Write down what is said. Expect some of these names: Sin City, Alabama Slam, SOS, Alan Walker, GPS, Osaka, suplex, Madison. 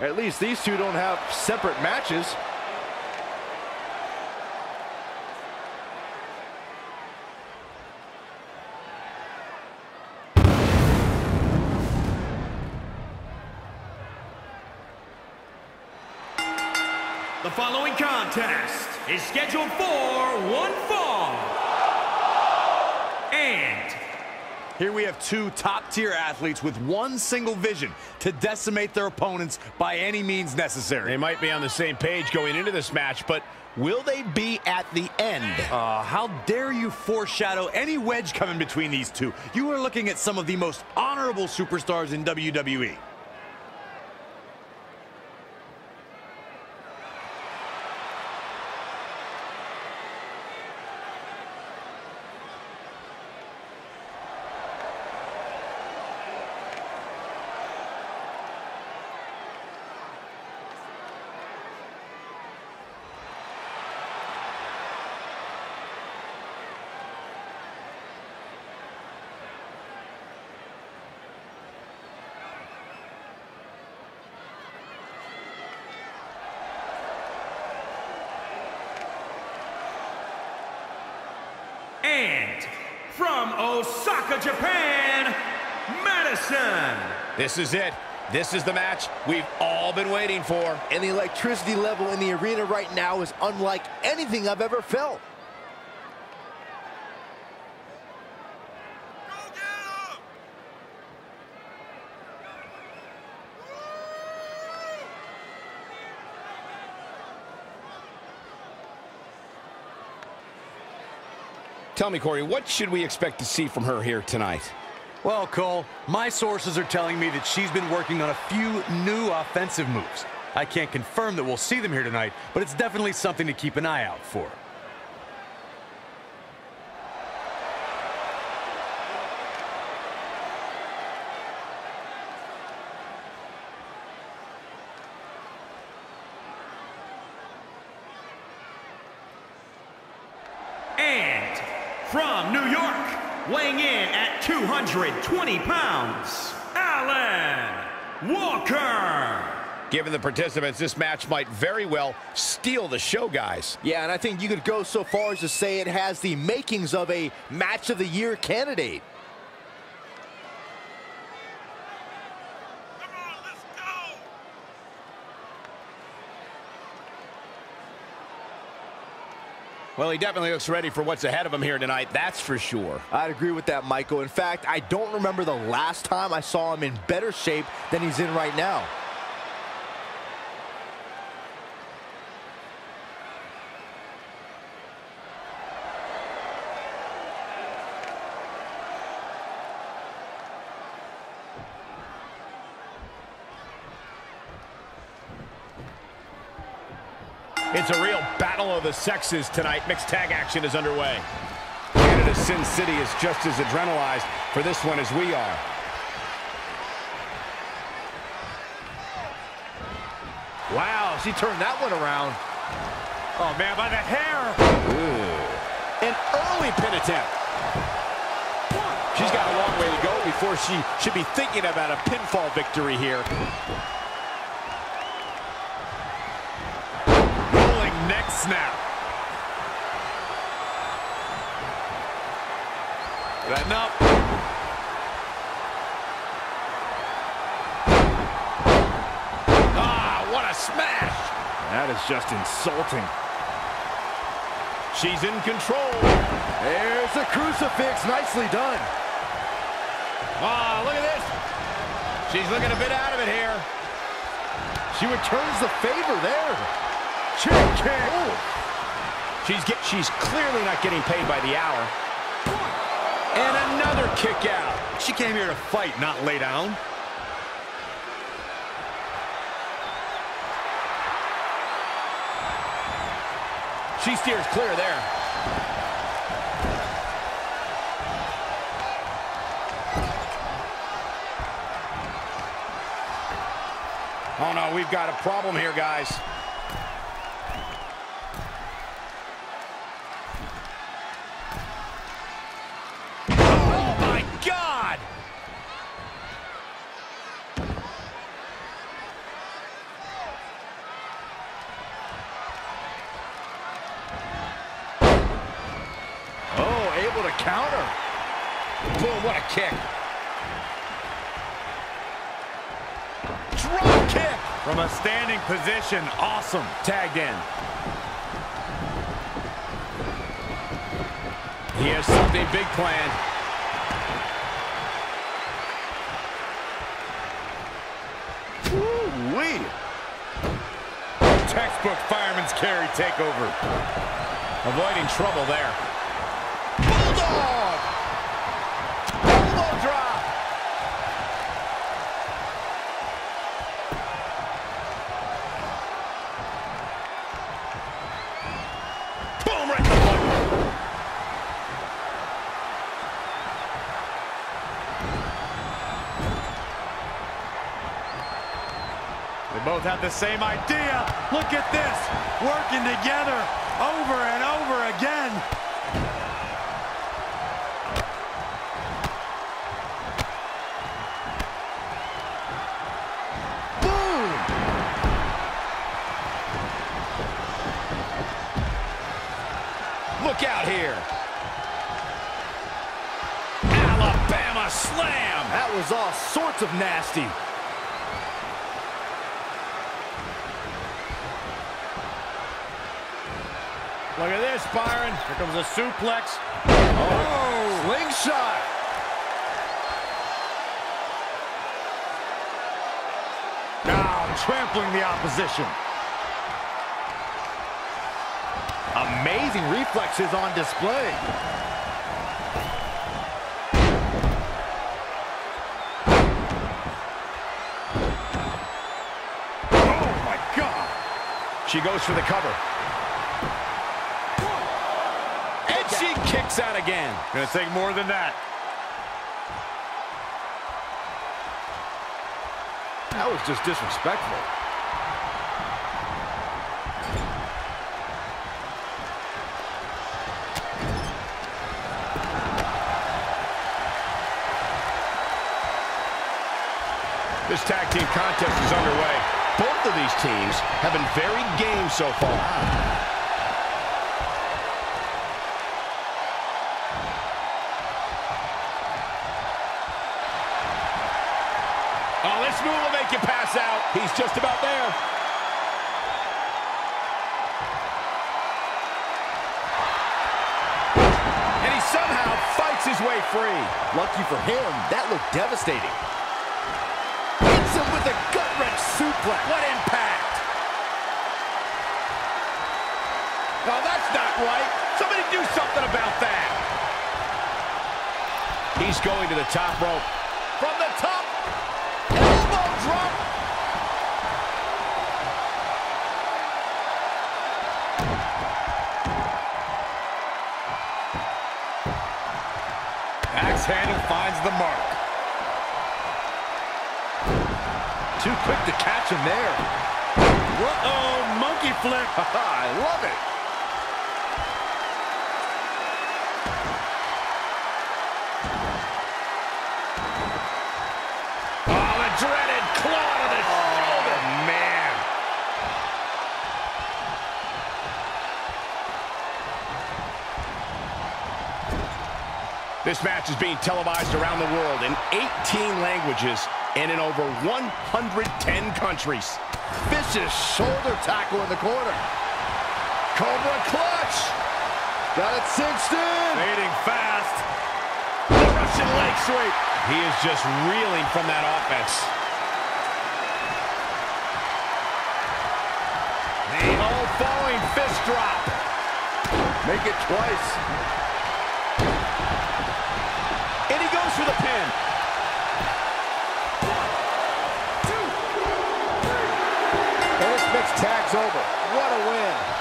At least these two don't have separate matches. The following contest is scheduled for one fall. And here we have two top-tier athletes with one single vision to decimate their opponents by any means necessary. They might be on the same page going into this match, but will they be at the end? How dare you foreshadow any wedge coming between these two? You are looking at some of the most honorable superstars in WWE. And from Osaka, Japan, Madison. This is it. This is the match we've all been waiting for. And the electricity level in the arena right now is unlike anything I've ever felt. Tell me, Corey, what should we expect to see from her here tonight? Well, Cole, my sources are telling me that she's been working on a few new offensive moves. I can't confirm that we'll see them here tonight, but it's definitely something to keep an eye out for. From New York, weighing in at 220 pounds, Alan Walker. Given the participants, this match might very well steal the show, guys. Yeah, and I think you could go so far as to say it has the makings of a match of the year candidate. Well, he definitely looks ready for what's ahead of him here tonight, that's for sure. I'd agree with that, Michael. In fact, I don't remember the last time I saw him in better shape than he's in right now. It's a real battle of the sexes tonight. Mixed tag action is underway. Canada's Sin City is just as adrenalized for this one as we are. Wow, she turned that one around. Oh, man, by the hair. Ooh. An early pin attempt. She's got a long way to go before she should be thinking about a pinfall victory here. Neck snap. Letting up. Ah, what a smash. That is just insulting. She's in control. There's the crucifix. Nicely done. Ah, look at this. She's looking a bit out of it here. She returns the favor there. She's clearly not getting paid by the hour. And another kick out. She came here to fight, not lay down. She steers clear there. Oh no, we've got a problem here, guys. counter. Boom, what a kick. Drop kick. From a standing position, awesome. Tagged in. He has something big planned. Woo-wee. Textbook fireman's carry takeover. Avoiding trouble there. Bulldog! Bulldog drop! Boom, right in the button. They both have the same idea. Look at this, working together over and over again. Boom! Look out here. Alabama Slam. That was all sorts of nasty. Look at this, Byron. Here comes a suplex. Oh, slingshot. Now trampling the opposition. Amazing reflexes on display. Oh, my God. She goes for the cover. She kicks out again. Gonna take more than that. That was just disrespectful. This tag team contest is underway. Both of these teams have been very game so far. This move will make you pass out. He's just about there. And he somehow fights his way free. Lucky for him, that looked devastating. Hits him with a gut-wrench suplex. What impact! No, that's not right. Somebody do something about that. He's going to the top rope. From the top. Drop. Axe handle finds the mark. Too quick to catch him there. Uh-oh, monkey flip. I love it. Dreaded claw to the shoulder. Man. This match is being televised around the world in 18 languages and in over 110 countries. Vicious shoulder tackle in the corner. Cobra clutch. Got it cinched in. Fading fast. Russian leg sweep. He is just reeling from that offense. The old falling fist drop. Make it twice. And he goes for the pin. 1, 2, 3. And this mixed tag's over. What a win.